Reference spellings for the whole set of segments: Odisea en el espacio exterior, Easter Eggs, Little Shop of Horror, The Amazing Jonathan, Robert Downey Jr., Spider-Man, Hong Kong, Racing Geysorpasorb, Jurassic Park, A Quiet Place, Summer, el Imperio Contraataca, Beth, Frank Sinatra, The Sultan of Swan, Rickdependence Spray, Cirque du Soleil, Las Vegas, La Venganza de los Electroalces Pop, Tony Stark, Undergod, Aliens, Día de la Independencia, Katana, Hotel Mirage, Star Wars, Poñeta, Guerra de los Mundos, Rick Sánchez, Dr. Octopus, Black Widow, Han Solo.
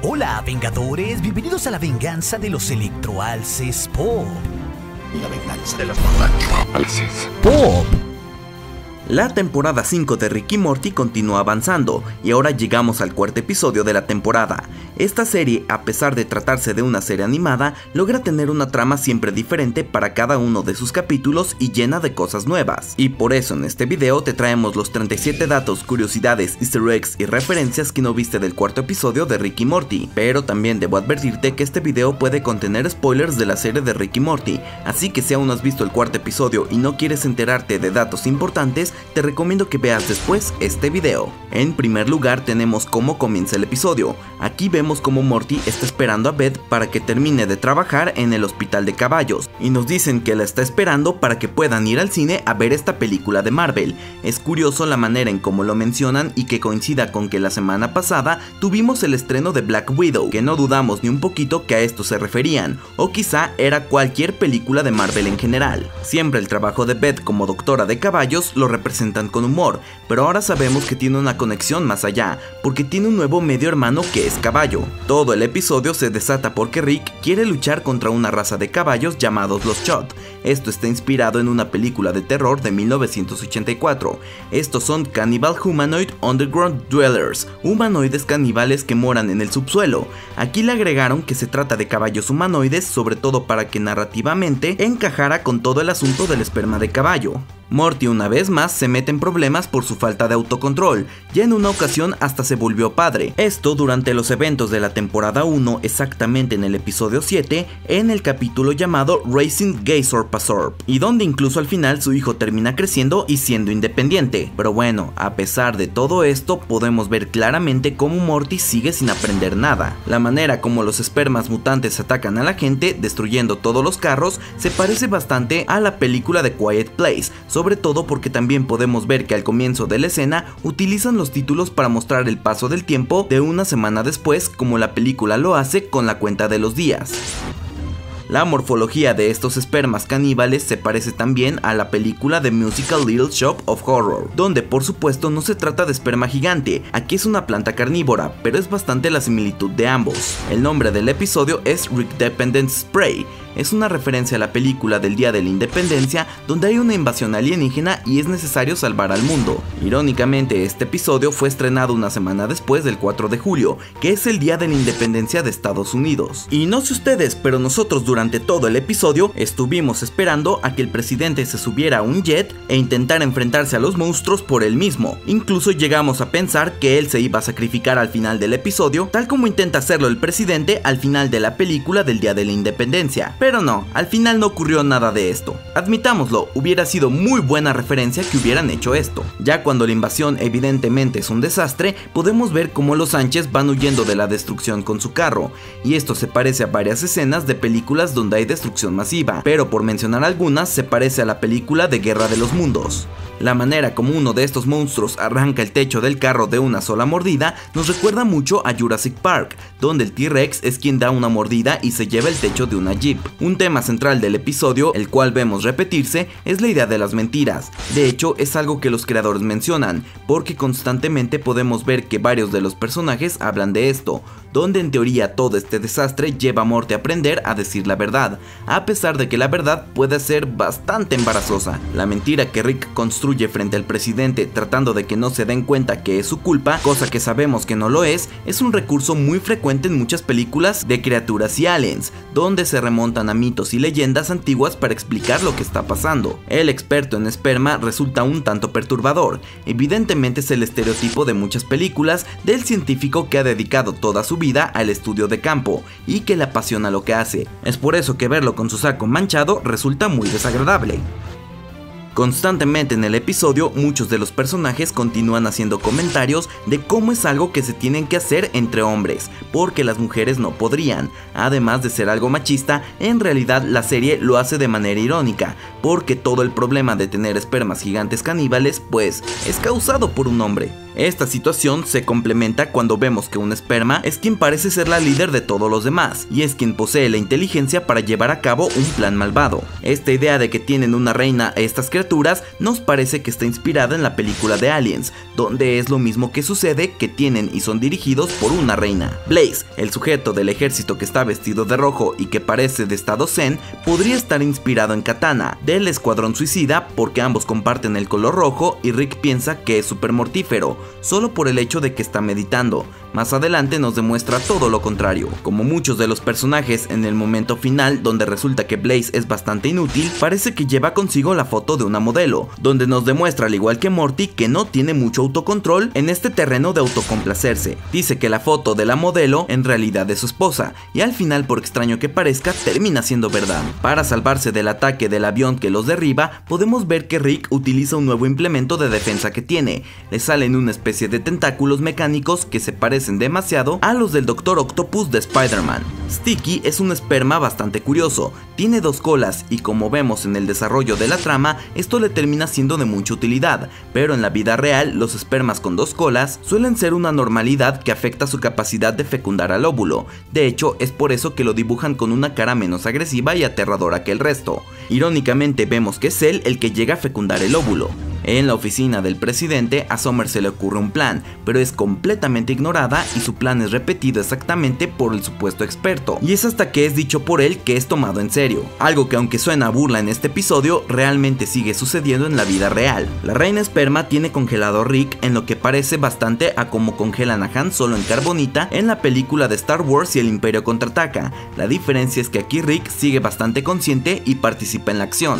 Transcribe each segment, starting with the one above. Hola, Vengadores, bienvenidos a La Venganza de los Electroalces Pop. La Venganza de los Electroalces Pop. La temporada 5 de Rick y Morty continúa avanzando y ahora llegamos al cuarto episodio de la temporada. Esta serie, a pesar de tratarse de una serie animada, logra tener una trama siempre diferente para cada uno de sus capítulos y llena de cosas nuevas. Y por eso en este video te traemos los 37 datos, curiosidades, easter eggs y referencias que no viste del cuarto episodio de Rick y Morty. Pero también debo advertirte que este video puede contener spoilers de la serie de Rick y Morty, así que si aún no has visto el cuarto episodio y no quieres enterarte de datos importantes, te recomiendo que veas después este video. En primer lugar tenemos cómo comienza el episodio. Aquí vemos cómo Morty está esperando a Beth para que termine de trabajar en el hospital de caballos, y nos dicen que la está esperando para que puedan ir al cine a ver esta película de Marvel. Es curioso la manera en cómo lo mencionan y que coincida con que la semana pasada tuvimos el estreno de Black Widow, que no dudamos ni un poquito que a esto se referían, o quizá era cualquier película de Marvel en general. Siempre el trabajo de Beth como doctora de caballos lo representan con humor, pero ahora sabemos que tiene una conexión más allá, porque tiene un nuevo medio hermano que es caballo. Todo el episodio se desata porque Rick quiere luchar contra una raza de caballos llamados los Chud. Esto está inspirado en una película de terror de 1984. Estos son Cannibal Humanoid Underground Dwellers, humanoides caníbales que moran en el subsuelo. Aquí le agregaron que se trata de caballos humanoides, sobre todo para que narrativamente encajara con todo el asunto del esperma de caballo. Morty una vez más se mete en problemas por su falta de autocontrol, ya en una ocasión hasta se volvió padre. Esto durante los eventos de la temporada 1, exactamente en el episodio 7, en el capítulo llamado Racing Geysorpasorb, y donde incluso al final su hijo termina creciendo y siendo independiente. Pero bueno, a pesar de todo esto, podemos ver claramente cómo Morty sigue sin aprender nada. La manera como los espermas mutantes atacan a la gente, destruyendo todos los carros, se parece bastante a la película de A Quiet Place, sobre todo porque también podemos ver que al comienzo de la escena utilizan los títulos para mostrar el paso del tiempo de una semana después, como la película lo hace con la cuenta de los días. La morfología de estos espermas caníbales se parece también a la película de musical Little Shop of Horror, donde por supuesto no se trata de esperma gigante, aquí es una planta carnívora, pero es bastante la similitud de ambos. El nombre del episodio es Rickdependence Spray, es una referencia a la película del Día de la Independencia, donde hay una invasión alienígena y es necesario salvar al mundo. Irónicamente, este episodio fue estrenado una semana después del 4 de julio, que es el Día de la Independencia de Estados Unidos. Y no sé ustedes, pero nosotros durante todo el episodio estuvimos esperando a que el presidente se subiera a un jet e intentara enfrentarse a los monstruos por él mismo. Incluso llegamos a pensar que él se iba a sacrificar al final del episodio, tal como intenta hacerlo el presidente al final de la película del Día de la Independencia. Pero no, al final no ocurrió nada de esto. Admitámoslo, hubiera sido muy buena referencia que hubieran hecho esto. Ya cuando la invasión evidentemente es un desastre, podemos ver cómo los Sánchez van huyendo de la destrucción con su carro, y esto se parece a varias escenas de películas donde hay destrucción masiva, pero por mencionar algunas, se parece a la película de Guerra de los Mundos. La manera como uno de estos monstruos arranca el techo del carro de una sola mordida nos recuerda mucho a Jurassic Park, donde el T-Rex es quien da una mordida y se lleva el techo de una Jeep. Un tema central del episodio, el cual vemos repetirse, es la idea de las mentiras. De hecho, es algo que los creadores mencionan, porque constantemente podemos ver que varios de los personajes hablan de esto, donde en teoría todo este desastre lleva a Morty a aprender a decir la verdad, a pesar de que la verdad puede ser bastante embarazosa. La mentira que Rick construye frente al presidente tratando de que no se den cuenta que es su culpa, cosa que sabemos que no lo es un recurso muy frecuente en muchas películas de criaturas y aliens, donde se remontan a mitos y leyendas antiguas para explicar lo que está pasando. El experto en esperma resulta un tanto perturbador, evidentemente es el estereotipo de muchas películas del científico que ha dedicado toda su vida al estudio de campo y que le apasiona lo que hace. Es por eso que verlo con su saco manchado resulta muy desagradable. Constantemente en el episodio, muchos de los personajes continúan haciendo comentarios de cómo es algo que se tienen que hacer entre hombres, porque las mujeres no podrían. Además de ser algo machista, en realidad la serie lo hace de manera irónica, porque todo el problema de tener espermas gigantes caníbales, pues, es causado por un hombre. Esta situación se complementa cuando vemos que un esperma es quien parece ser la líder de todos los demás, y es quien posee la inteligencia para llevar a cabo un plan malvado. Esta idea de que tienen una reina a estas criaturas nos parece que está inspirada en la película de Aliens, donde es lo mismo que sucede, que tienen y son dirigidos por una reina. Blaze, el sujeto del ejército que está vestido de rojo y que parece de estado zen, podría estar inspirado en Katana, del Escuadrón Suicida, porque ambos comparten el color rojo y Rick piensa que es súper mortífero, solo por el hecho de que está meditando. Más adelante nos demuestra todo lo contrario. Como muchos de los personajes en el momento final, donde resulta que Blaze es bastante inútil, parece que lleva consigo la foto de una modelo, donde nos demuestra, al igual que Morty, que no tiene mucho autocontrol en este terreno de autocomplacerse. Dice que la foto de la modelo en realidad es su esposa, y al final, por extraño que parezca, termina siendo verdad. Para salvarse del ataque del avión que los derriba, podemos ver que Rick utiliza un nuevo implemento de defensa que tiene. Le salen una especie de tentáculos mecánicos que se parecen demasiado a los del Dr. Octopus de Spider-Man. Sticky es un esperma bastante curioso, tiene dos colas y, como vemos en el desarrollo de la trama, esto le termina siendo de mucha utilidad, pero en la vida real los espermas con dos colas suelen ser una normalidad que afecta su capacidad de fecundar al óvulo. De hecho, es por eso que lo dibujan con una cara menos agresiva y aterradora que el resto. Irónicamente, vemos que es él el que llega a fecundar el óvulo. En la oficina del presidente, a Summer se le ocurre un plan, pero es completamente ignorada y su plan es repetido exactamente por el supuesto experto, y es hasta que es dicho por él que es tomado en serio, algo que, aunque suena a burla en este episodio, realmente sigue sucediendo en la vida real. La reina esperma tiene congelado a Rick, en lo que parece bastante a como congelan a Han Solo en Carbonita en la película de Star Wars y el Imperio Contraataca. La diferencia es que aquí Rick sigue bastante consciente y participa en la acción.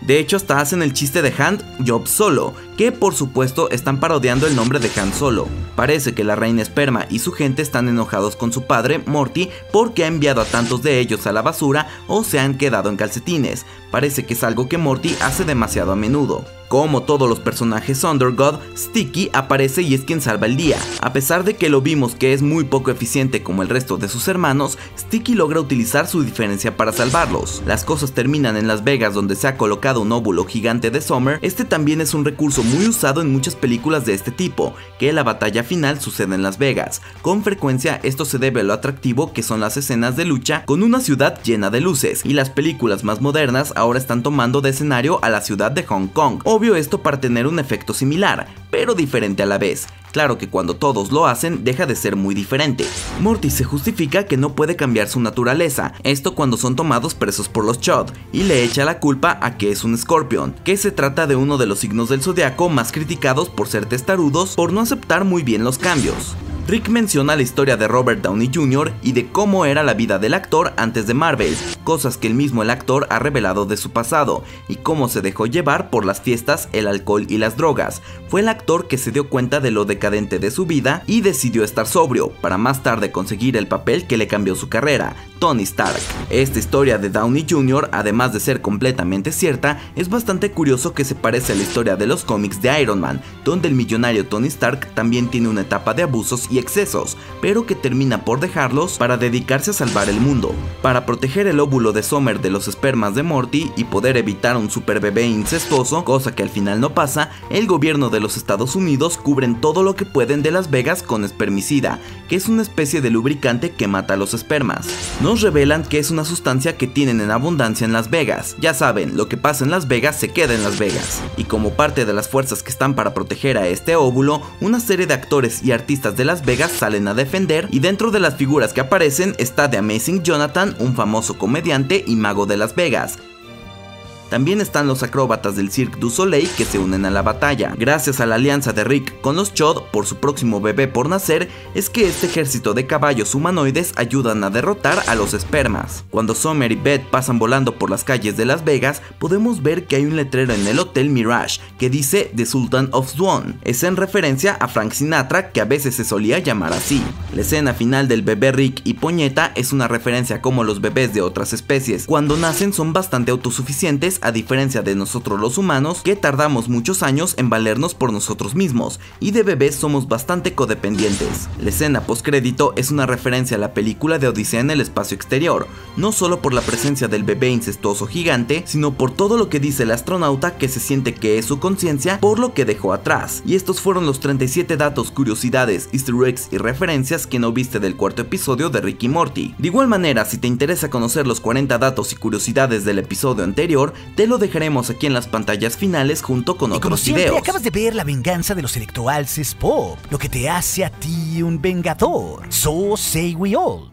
De hecho, hasta hacen el chiste de Han Job Solo, que por supuesto están parodiando el nombre de Han Solo. Parece que la reina esperma y su gente están enojados con su padre, Morty, porque ha enviado a tantos de ellos a la basura o se han quedado en calcetines. Parece que es algo que Morty hace demasiado a menudo. Como todos los personajes Undergod, Sticky aparece y es quien salva el día. A pesar de que lo vimos que es muy poco eficiente como el resto de sus hermanos, Sticky logra utilizar su diferencia para salvarlos. Las cosas terminan en Las Vegas, donde se ha colocado un óvulo gigante de Summer. Este también es un recurso muy usado en muchas películas de este tipo, que la batalla final sucede en Las Vegas. Con frecuencia esto se debe a lo atractivo que son las escenas de lucha con una ciudad llena de luces, y las películas más modernas ahora están tomando de escenario a la ciudad de Hong Kong. Obvio esto para tener un efecto similar, pero diferente a la vez. Claro que cuando todos lo hacen, deja de ser muy diferente. Morty se justifica que no puede cambiar su naturaleza, esto cuando son tomados presos por los Chud, y le echa la culpa a que es un Scorpion, que se trata de uno de los signos del zodiaco más criticados por ser testarudos por no aceptar muy bien los cambios. Rick menciona la historia de Robert Downey Jr. y de cómo era la vida del actor antes de Marvel, cosas que el actor ha revelado de su pasado, y cómo se dejó llevar por las fiestas, el alcohol y las drogas. Fue el actor que se dio cuenta de lo decadente de su vida y decidió estar sobrio, para más tarde conseguir el papel que le cambió su carrera, Tony Stark. Esta historia de Downey Jr., además de ser completamente cierta, es bastante curioso que se parece a la historia de los cómics de Iron Man, donde el millonario Tony Stark también tiene una etapa de abusos y excesos, pero que termina por dejarlos para dedicarse a salvar el mundo. Para proteger el óvulo de Summer de los espermas de Morty y poder evitar un super bebé incestuoso, cosa que al final no pasa, el gobierno de los Estados Unidos cubren todo lo que pueden de Las Vegas con espermicida, que es una especie de lubricante que mata a los espermas. Nos revelan que es una sustancia que tienen en abundancia en Las Vegas. Ya saben, lo que pasa en Las Vegas se queda en Las Vegas. Y como parte de las fuerzas que están para proteger a este óvulo, una serie de actores y artistas de Las Vegas salen a defender, y dentro de las figuras que aparecen está The Amazing Jonathan, un famoso comediante y mago de Las Vegas. También están los acróbatas del Cirque du Soleil que se unen a la batalla. Gracias a la alianza de Rick con los Chud por su próximo bebé por nacer, es que este ejército de caballos humanoides ayudan a derrotar a los espermas. Cuando Summer y Beth pasan volando por las calles de Las Vegas, podemos ver que hay un letrero en el Hotel Mirage que dice The Sultan of Swan. Es en referencia a Frank Sinatra, que a veces se solía llamar así. La escena final del bebé Rick y Poñeta es una referencia a cómo los bebés de otras especies, cuando nacen, son bastante autosuficientes animales, a diferencia de nosotros los humanos, que tardamos muchos años en valernos por nosotros mismos, y de bebés somos bastante codependientes. La escena postcrédito es una referencia a la película de Odisea en el espacio exterior, no solo por la presencia del bebé incestuoso gigante, sino por todo lo que dice el astronauta que se siente que es su conciencia por lo que dejó atrás. Y estos fueron los 37 datos, curiosidades, easter eggs y referencias que no viste del cuarto episodio de Rick y Morty. De igual manera, si te interesa conocer los 40 datos y curiosidades del episodio anterior, te lo dejaremos aquí en las pantallas finales junto con otros videos. Como siempre, acabas de ver La Venganza de los Electroalces Pop, lo que te hace a ti un vengador. So say we all.